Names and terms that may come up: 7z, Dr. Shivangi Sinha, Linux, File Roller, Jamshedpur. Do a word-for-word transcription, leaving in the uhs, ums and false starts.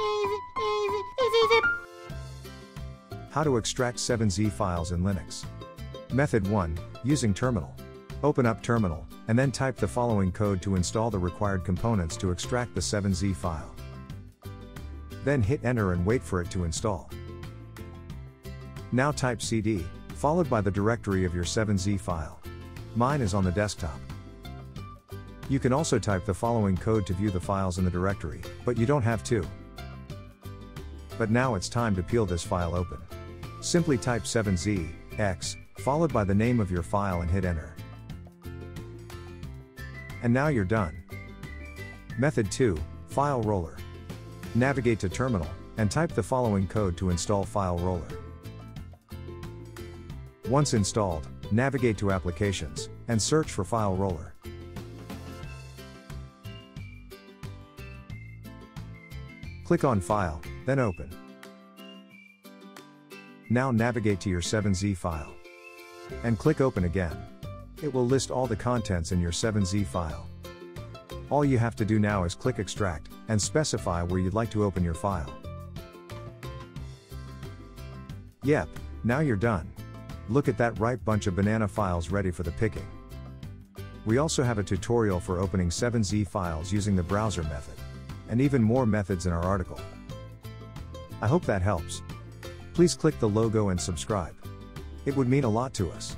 Easy, easy, easy, easy. How to extract seven Z files in Linux. Method one, using terminal. Open up terminal, and then type the following code to install the required components to extract the seven Z file. Then hit enter and wait for it to install. Now type cd, followed by the directory of your seven Z file. Mine is on the desktop. You can also type the following code to view the files in the directory, but you don't have to. But now it's time to peel this file open. Simply type seven Z, X, followed by the name of your file and hit enter. And now you're done. Method two, File Roller. Navigate to terminal, and type the following code to install File Roller. Once installed, navigate to Applications, and search for File Roller. Click on File, then Open. Now navigate to your seven Z file. And click Open again. It will list all the contents in your seven Z file. All you have to do now is click Extract, and specify where you'd like to open your file. Yep, now you're done. Look at that ripe bunch of banana files ready for the picking. We also have a tutorial for opening seven Z files using the browser method, and even more methods in our article. I hope that helps. Please click the logo and subscribe. It would mean a lot to us.